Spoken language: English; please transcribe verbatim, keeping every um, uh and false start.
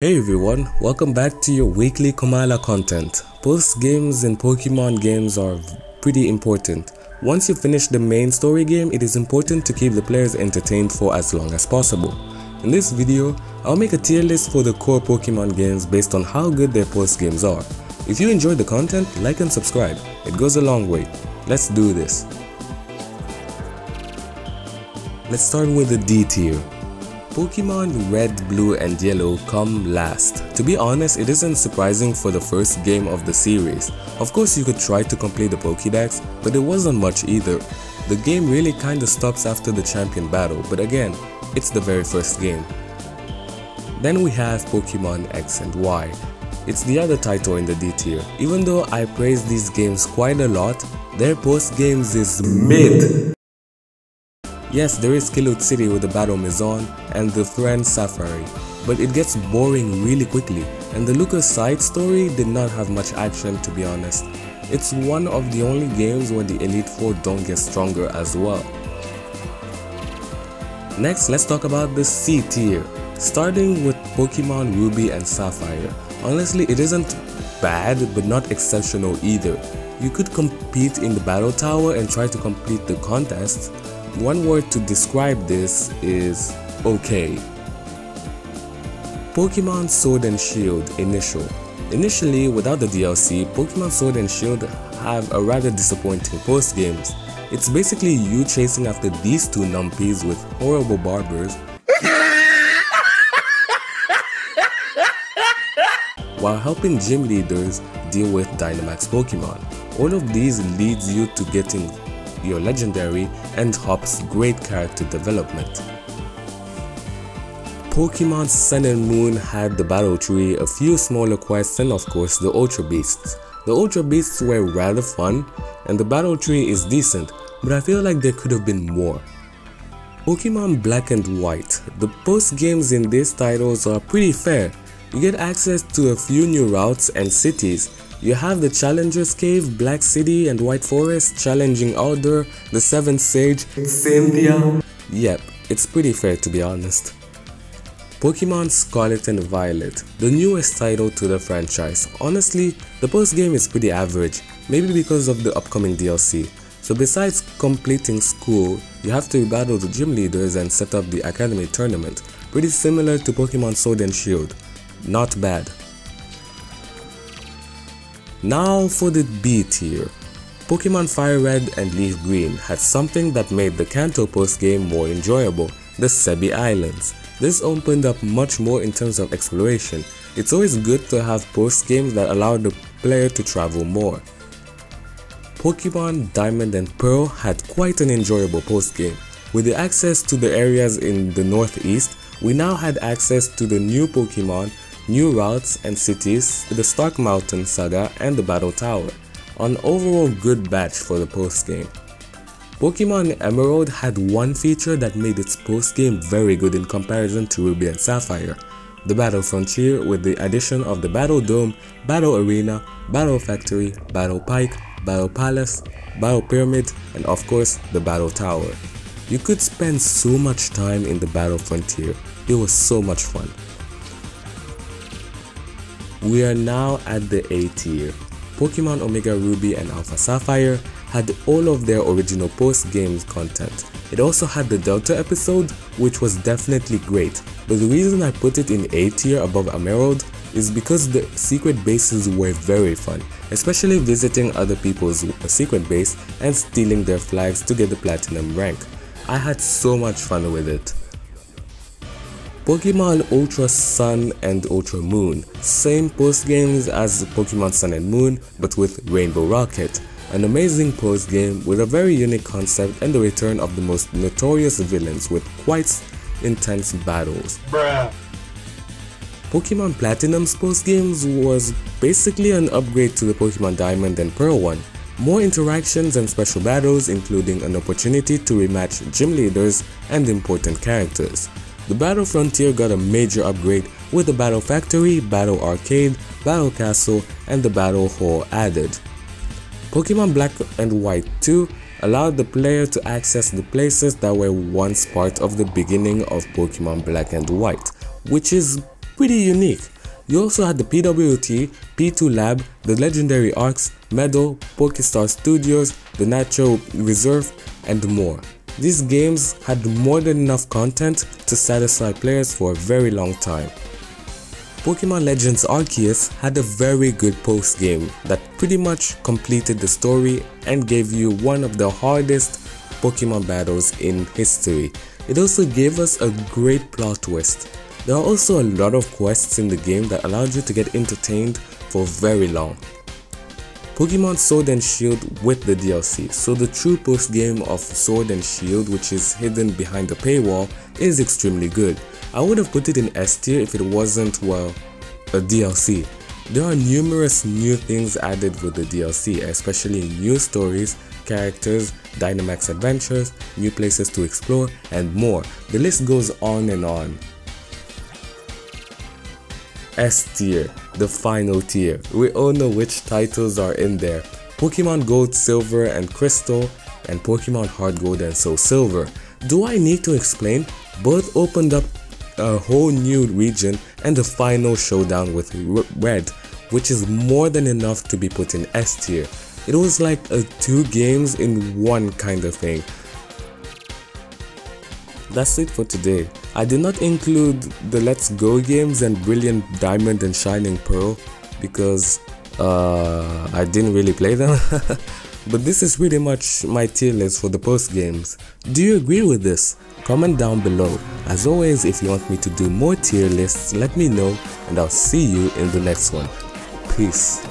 Hey everyone, welcome back to your weekly Komala content. Both games and Pokemon games are pretty important. Once you finish the main story game, it is important to keep the players entertained for as long as possible. In this video, I'll make a tier list for the core Pokemon games based on how good their post games are. If you enjoyed the content, like and subscribe, it goes a long way. Let's do this. Let's start with the D tier. Pokemon Red, Blue and Yellow come last. To be honest, it isn't surprising for the first game of the series. Of course you could try to complete the Pokedex, but it wasn't much either. The game really kinda stops after the champion battle, but again, it's the very first game. Then we have Pokemon X and Y. It's the other title in the D tier. Even though I praise these games quite a lot, their post games is mid. Yes, there is Kiloude City with the Battle Maison and the Friend Safari, but it gets boring really quickly, and the Luca's side story did not have much action, to be honest. It's one of the only games where the Elite Four don't get stronger as well. Next, let's talk about the C tier, starting with Pokemon Ruby and Sapphire. Honestly, it isn't bad, but not exceptional either. You could compete in the Battle Tower and try to complete the contests. One word to describe this is okay. Pokemon Sword and Shield Initial. Initially, without the D L C, Pokemon Sword and Shield have a rather disappointing post games. It's basically you chasing after these two numpies with horrible barbers while helping gym leaders deal with Dynamax Pokemon. All of these leads you to getting your legendary and Hop's great character development. Pokemon Sun and Moon had the Battle Tree, a few smaller quests and of course the Ultra Beasts. The Ultra Beasts were rather fun and the Battle Tree is decent, but I feel like there could have been more. Pokemon Black and White. The post games in these titles are pretty fair. You get access to a few new routes and cities. You have the Challenger's Cave, Black City and White Forest, challenging Alder, the seventh Sage, Symbian. Yep, it's pretty fair to be honest. Pokemon Scarlet and Violet, the newest title to the franchise. Honestly, the post game is pretty average, maybe because of the upcoming D L C. So besides completing school, you have to battle the gym leaders and set up the academy tournament. Pretty similar to Pokemon Sword and Shield. Not bad. Now for the B tier. Pokemon Fire Red and Leaf Green had something that made the Kanto postgame more enjoyable, the Sebi Islands. This opened up much more in terms of exploration. It's always good to have postgames that allow the player to travel more. Pokemon Diamond and Pearl had quite an enjoyable postgame. With the access to the areas in the northeast, we now had access to the new Pokemon, new routes and cities, the Stark Mountain saga and the Battle Tower. An overall good batch for the postgame. Pokemon Emerald had one feature that made its postgame very good in comparison to Ruby and Sapphire. The Battle Frontier with the addition of the Battle Dome, Battle Arena, Battle Factory, Battle Pike, Battle Palace, Battle Pyramid and of course the Battle Tower. You could spend so much time in the Battle Frontier, it was so much fun. We are now at the A tier. Pokemon Omega Ruby and Alpha Sapphire had all of their original post-game content. It also had the Delta episode, which was definitely great, but the reason I put it in A tier above Emerald is because the secret bases were very fun, especially visiting other people's secret base and stealing their flags to get the platinum rank. I had so much fun with it. Pokemon Ultra Sun and Ultra Moon, same post games as Pokemon Sun and Moon but with Rainbow Rocket. An amazing post game with a very unique concept and the return of the most notorious villains with quite intense battles. Bruh. Pokemon Platinum's post games was basically an upgrade to the Pokemon Diamond and Pearl one. More interactions and special battles, including an opportunity to rematch gym leaders and important characters. The Battle Frontier got a major upgrade with the Battle Factory, Battle Arcade, Battle Castle and the Battle Hall added. Pokemon Black and White two allowed the player to access the places that were once part of the beginning of Pokemon Black and White, which is pretty unique. You also had the P W T, P two Lab, the Legendary Arcs, Medal, Pokestar Studios, the Natural Reserve, and more. These games had more than enough content to satisfy players for a very long time. Pokemon Legends Arceus had a very good post-game that pretty much completed the story and gave you one of the hardest Pokemon battles in history. It also gave us a great plot twist. There are also a lot of quests in the game that allowed you to get entertained for very long. Pokemon Sword and Shield with the D L C, so the true post-game of Sword and Shield, which is hidden behind the paywall, is extremely good. I would have put it in S tier if it wasn't, well, a D L C. There are numerous new things added with the D L C, especially new stories, characters, Dynamax adventures, new places to explore, and more. The list goes on and on. S tier, the final tier. We all know which titles are in there. Pokemon Gold, Silver, and Crystal, and Pokemon Heart Gold and Soul Silver. Do I need to explain? Both opened up a whole new region and the final showdown with Red, which is more than enough to be put in S tier. It was like a two games in one kind of thing. That's it for today. I did not include the Let's Go games and Brilliant Diamond and Shining Pearl because uh, I didn't really play them. But this is pretty much my tier list for the post games. Do you agree with this? Comment down below. As always, if you want me to do more tier lists, let me know, and I'll see you in the next one. Peace.